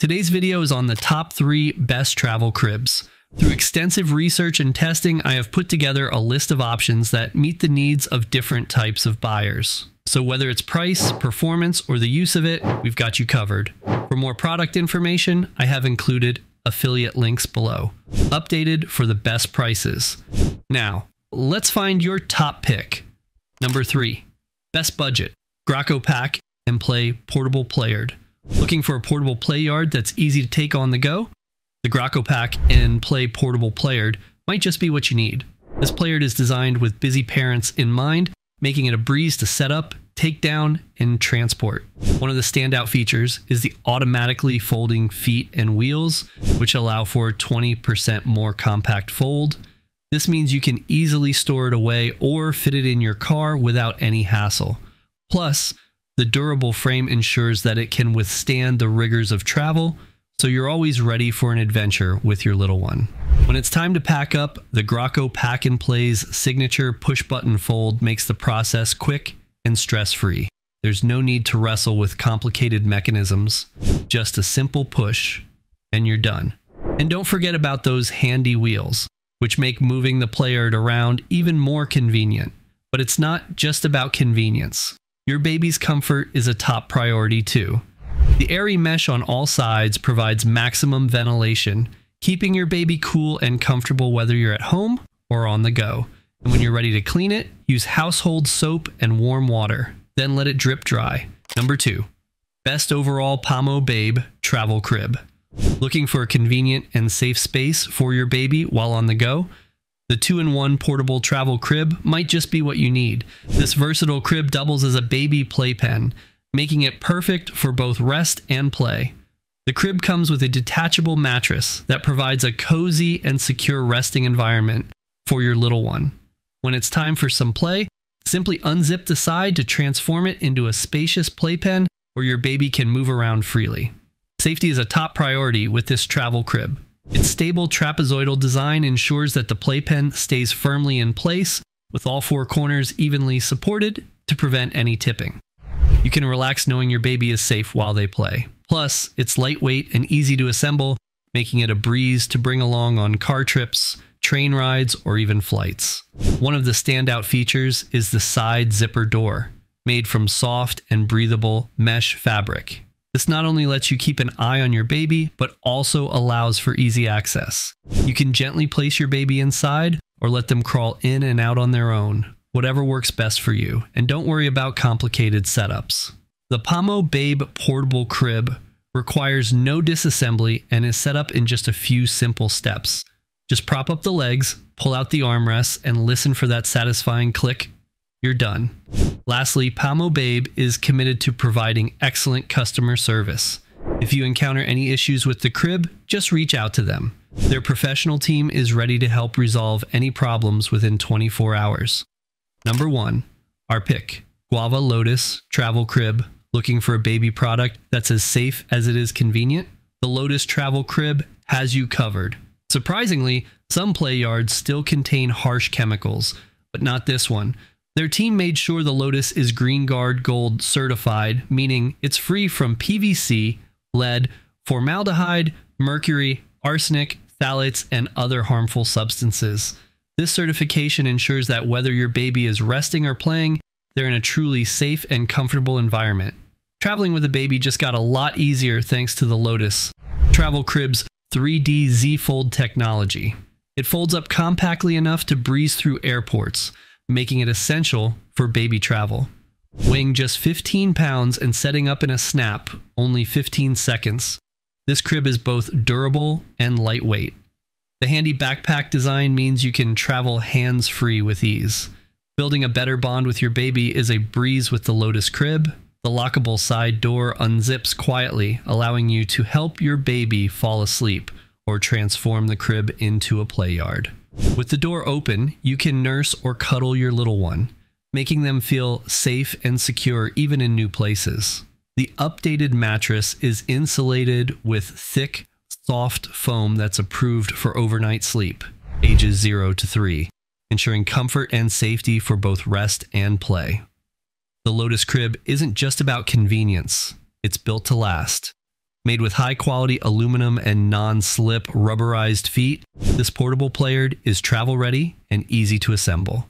Today's video is on the top 3 best travel cribs. Through extensive research and testing, I have put together a list of options that meet the needs of different types of buyers. So whether it's price, performance, or the use of it, we've got you covered. For more product information, I have included affiliate links below, updated for the best prices. Now, let's find your top pick. Number 3, best budget, Graco pack and play portable play yard. Looking for a portable play yard that's easy to take on the go? The Graco pack and play portable play yard might just be what you need. This play yard is designed with busy parents in mind, making it a breeze to set up, take down, and transport. One of the standout features is the automatically folding feet and wheels, which allow for 20% more compact fold. This means you can easily store it away or fit it in your car without any hassle. Plus, the durable frame ensures that it can withstand the rigors of travel, so you're always ready for an adventure with your little one. When it's time to pack up, the Graco Pack and Play's signature push-button fold makes the process quick and stress-free. There's no need to wrestle with complicated mechanisms, just a simple push, and you're done. And don't forget about those handy wheels, which make moving the play yard around even more convenient. But it's not just about convenience. Your baby's comfort is a top priority too. The airy mesh on all sides provides maximum ventilation, keeping your baby cool and comfortable whether you're at home or on the go. And when you're ready to clean it, use household soap and warm water, then let it drip dry. Number 2, best overall Pamo Babe travel crib. Looking for a convenient and safe space for your baby while on the go? The 2-in-1 portable travel crib might just be what you need. This versatile crib doubles as a baby playpen, making it perfect for both rest and play. The crib comes with a detachable mattress that provides a cozy and secure resting environment for your little one. When it's time for some play, simply unzip the side to transform it into a spacious playpen where your baby can move around freely. Safety is a top priority with this travel crib. Its stable trapezoidal design ensures that the playpen stays firmly in place, with all 4 corners evenly supported to prevent any tipping. You can relax knowing your baby is safe while they play. Plus, it's lightweight and easy to assemble, making it a breeze to bring along on car trips, train rides, or even flights. One of the standout features is the side zipper door, made from soft and breathable mesh fabric. This not only lets you keep an eye on your baby, but also allows for easy access. You can gently place your baby inside or let them crawl in and out on their own, whatever works best for you, and don't worry about complicated setups. The Pamo Babe portable crib requires no disassembly and is set up in just a few simple steps. Just prop up the legs, pull out the armrests, and listen for that satisfying click. You're done. Lastly, Pamo Babe is committed to providing excellent customer service. If you encounter any issues with the crib, just reach out to them. Their professional team is ready to help resolve any problems within 24 hours. Number 1, our pick, Guava Lotus travel crib. Looking for a baby product that's as safe as it is convenient? The Lotus travel crib has you covered. Surprisingly, some play yards still contain harsh chemicals, but not this one. Their team made sure the Lotus is GreenGuard Gold certified, meaning it's free from PVC, lead, formaldehyde, mercury, arsenic, phthalates, and other harmful substances. This certification ensures that whether your baby is resting or playing, they're in a truly safe and comfortable environment. Traveling with a baby just got a lot easier thanks to the Lotus Travel Crib's 3D Z-Fold technology. It folds up compactly enough to breeze through airports, making it essential for baby travel. Weighing just 15 pounds and setting up in a snap, only 15 seconds, this crib is both durable and lightweight. The handy backpack design means you can travel hands-free with ease. Building a better bond with your baby is a breeze with the Lotus crib. The lockable side door unzips quietly, allowing you to help your baby fall asleep or transform the crib into a play yard. With the door open, you can nurse or cuddle your little one, making them feel safe and secure even in new places. The updated mattress is insulated with thick, soft foam that's approved for overnight sleep, ages 0 to 3, ensuring comfort and safety for both rest and play. The Lotus crib isn't just about convenience, it's built to last. Made with high-quality aluminum and non-slip rubberized feet, this portable player is travel-ready and easy to assemble.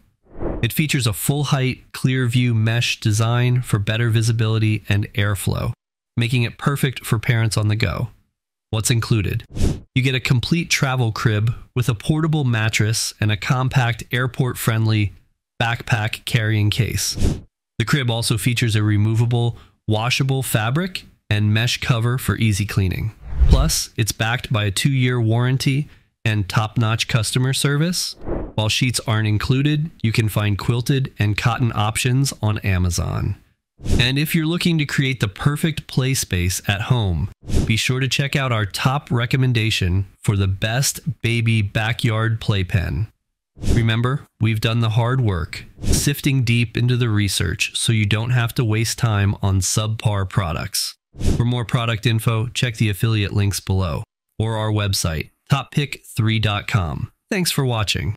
It features a full-height, clear-view mesh design for better visibility and airflow, making it perfect for parents on the go. What's included? You get a complete travel crib with a portable mattress and a compact, airport-friendly backpack carrying case. The crib also features a removable, washable fabric and mesh cover for easy cleaning. Plus, it's backed by a 2-year warranty and top-notch customer service. While sheets aren't included, you can find quilted and cotton options on Amazon. And if you're looking to create the perfect play space at home, be sure to check out our top recommendation for the best baby backyard playpen. Remember, we've done the hard work, sifting deep into the research so you don't have to waste time on subpar products. For more product info, check the affiliate links below or our website, toppick3.com. Thanks for watching.